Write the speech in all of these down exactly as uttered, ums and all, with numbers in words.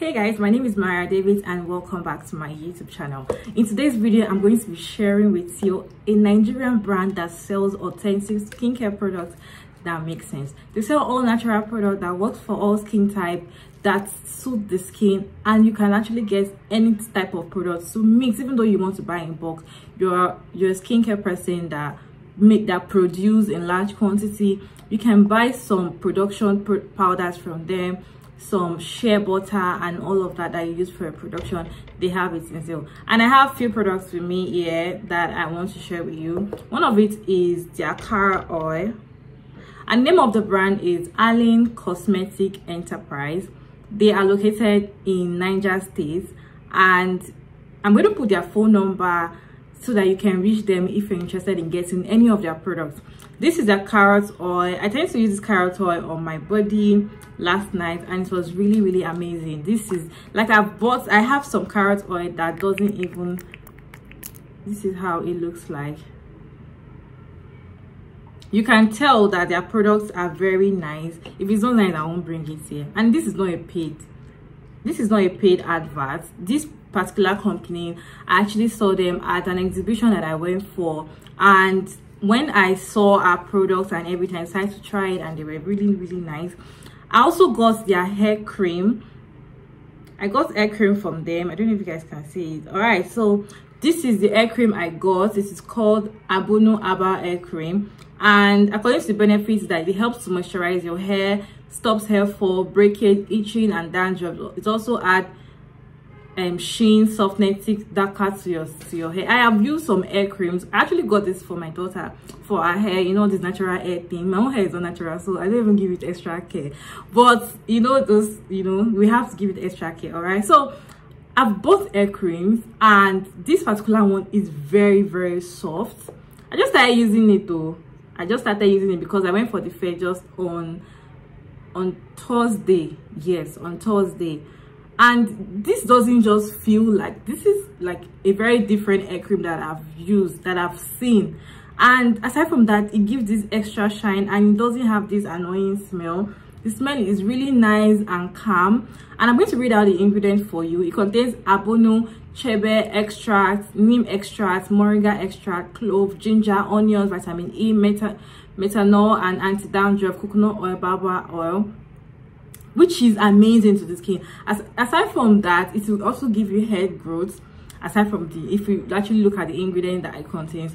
Hey guys, my name is Maria Davids and welcome back to my YouTube channel. In today's video, I'm going to be sharing with you a Nigerian brand that sells authentic skincare products that make sense. They sell all natural products that work for all skin type, that suit the skin, and you can actually get any type of product. So mix, even though you want to buy in bulk, you're you're a skincare person that make that produce in large quantity. You can buy some production powders from them, some shea butter and all of that that you use for a production. They have it in sale, and I have few products with me here that I want to share with you. One of it is their car oil, and name of the brand is Halin Cosmetics Enterprise. They are located in Niger State, and I'm going to put their phone number so that you can reach them if you're interested in getting any of their products. This is a carrot oil. I tend to use this carrot oil on my body last night, and it was really really amazing. This is like I've bought I have some carrot oil that doesn't even, this is how it looks like. You can tell that their products are very nice. If it's not nice, I won't bring it here. And this is not a paid this is not a paid advert. This particular company, I actually saw them at an exhibition that I went for, and when I saw our products and everything, I decided to try it, and they were really really nice. I also got their hair cream. I got hair cream from them. I don't know if you guys can see it. All right, so this is the hair cream I got. This is called Abuno Aba hair cream, and according to the benefits, that it helps to moisturize your hair, stops hair fall, breakage, itching and dandruff. It also adds um sheen, softness, darker to your to your hair. I have used some hair creams. I actually got this for my daughter for her hair, you know, this natural hair thing. My own hair is not natural, so I don't even give it extra care, but you know, those, you know, we have to give it extra care. All right, so I've bought hair creams, and this particular one is very very soft. I just started using it though. I just started using it because I went for the fair just on on Thursday. Yes, on Thursday. And this doesn't just feel like, this is like a very different hair cream that I've used, that I've seen. And aside from that, it gives this extra shine, and it doesn't have this annoying smell. The smell is really nice and calm. And I'm going to read out the ingredients for you. It contains abono, chebe extract, neem extract, moringa extract, clove, ginger, onions, vitamin E, meta methanol and anti-dandruff, coconut oil, baobab oil, which is amazing to the skin. As aside from that, it will also give you hair growth. Aside from the, if you actually look at the ingredient that it contains,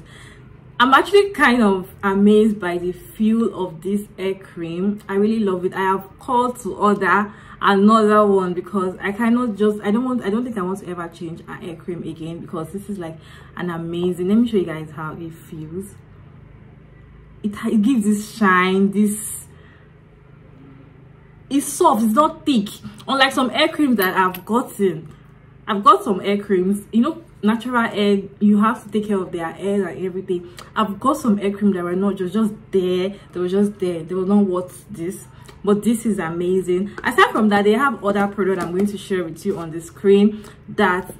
I'm actually kind of amazed by the feel of this hair cream. I really love it. I have called to order another one because I cannot just, I don't want, I don't think I want to ever change a hair cream again, because this is like an amazing. Let me show you guys how it feels. It, it gives this shine, this. It's soft, it's not thick, unlike some hair creams that I've gotten. I've got some hair creams, you know, natural hair, you have to take care of their hair and everything. I've got some hair cream that were not just, just there, they were just there, they were not worth this. But this is amazing. Aside from that, they have other products I'm going to share with you on the screen that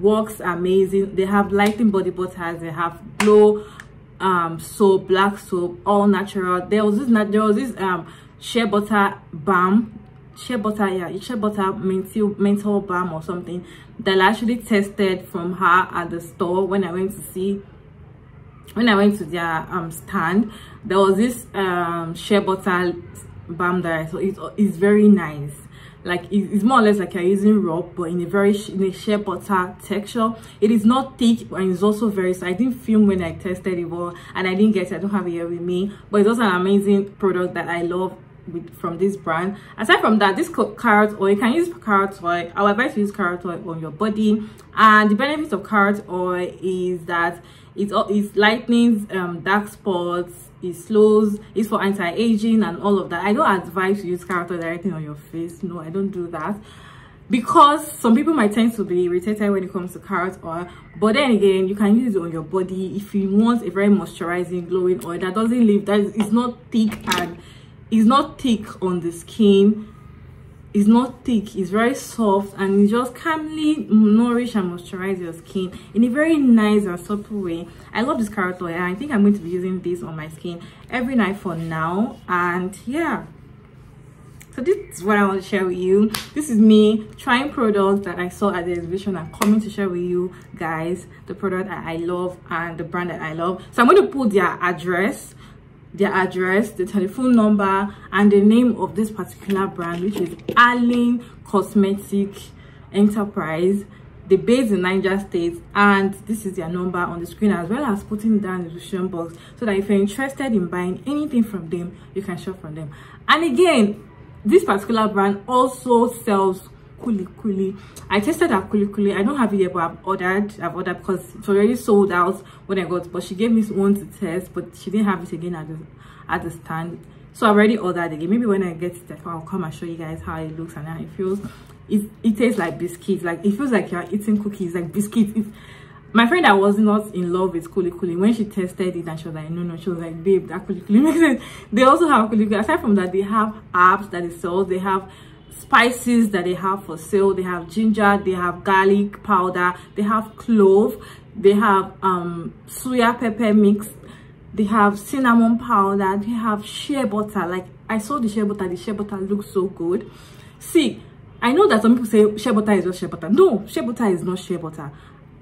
works amazing. They have lightening body butters, they have glow um soap, black soap, all natural. There was this there was this um shea butter balm, shea butter, yeah, shea butter menthol, menthol balm or something that I actually tested from her at the store when I went to see, when I went to their um stand. There was this um shea butter balm that I saw. It is very nice. Like it, it's more or less like you're using rub, but in a very in a shea butter texture. It is not thick, and it's also very. So I didn't film when I tested it, all, and I didn't get it. I don't have it here with me, but it's also an amazing product that I love. With, from this brand. Aside from that, this carrot oil, you can use carrot oil. I would advise to use carrot oil on your body, and the benefits of carrot oil is that it is lightens um dark spots, it slows, it's for anti-aging and all of that. I don't advise to use carrot oil directly on your face. No, I don't do that, because some people might tend to be irritated when it comes to carrot oil. But then again, you can use it on your body if you want a very moisturizing, glowing oil that doesn't leave, that is not thick, and it's not thick on the skin. It's not thick, it's very soft, and it just calmly nourish and moisturize your skin in a very nice and supple way. I love this carrot oil, and I think I'm going to be using this on my skin every night for now. And yeah, So this is what I want to share with you. This is me trying products that I saw at the exhibition and coming to share with you guys the product that I love and the brand that I love. So I'm going to put their address, their address, the telephone number, and the name of this particular brand, which is Halin Cosmetics Enterprise. They're based in Niger State, and this is their number on the screen, as well as putting down the description box, so that if you're interested in buying anything from them, you can shop from them. And again, this particular brand also sells kuli kuli. I tested her kuli kuli. I don't have it here, but I've ordered. I've ordered because it's already sold out when I got. But she gave me one to test, but she didn't have it again at the at the stand. So I've already ordered again. Maybe when I get it, I'll come and show you guys how it looks and how it feels. It, it tastes like biscuits. Like, it feels like you're eating cookies, like biscuits. It's, my friend that was not in love with kuli kuli, when she tested it and she was like, no, no, she was like, babe, that kuli kuli makes sense. They also have kuli kuli. Aside from that, they have herbs that they sell. They have spices that they have for sale. They have ginger, they have garlic powder, they have clove, they have um suya pepper mix, they have cinnamon powder, they have shea butter. Like, I saw the shea butter. The shea butter looks so good. See, I know that some people say shea butter is not shea butter. No, shea butter is not shea butter.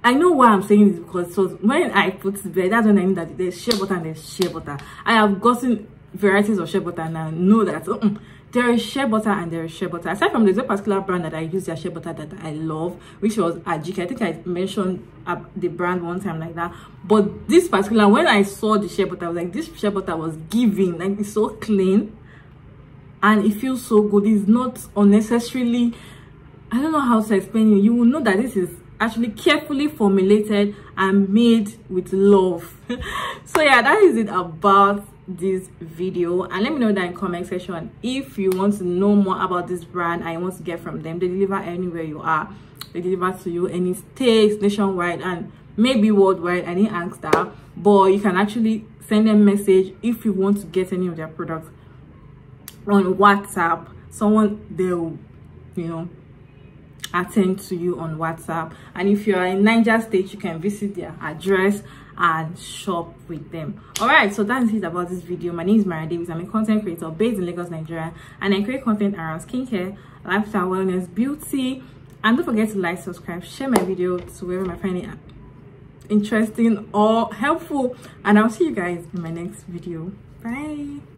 I know why I'm saying this, because so when I put it there, that's when I knew that there's shea butter and there's shea butter. I have gotten varieties of shea butter and I know that uh -uh, there is shea butter and there is shea butter. Aside from this particular brand that I use their shea butter that I love, which was Ajiki. I think I mentioned uh, the brand one time like that. But this particular, when I saw the shea butter, I was like, this shea butter was giving. Like, it's so clean and it feels so good. It's not unnecessarily, I don't know how to explain it. You will know that this is actually carefully formulated and made with love. So yeah, that is it about this video, and let me know that in comment section if you want to know more about this brand and you want to get from them. They deliver anywhere you are. They deliver to you any states nationwide and maybe worldwide. I didn't ask that, but you can actually send them a message if you want to get any of their products on WhatsApp. Someone, they'll, you know, attend to you on WhatsApp. And if you are in Niger State, you can visit their address and shop with them. All right, so that's it about this video. My name is Maria Davids. I'm a content creator based in Lagos, Nigeria, and I create content around skincare, lifestyle, wellness, beauty. And don't forget to like, subscribe, share my video to wherever you find it interesting or helpful. And I'll see you guys in my next video. Bye.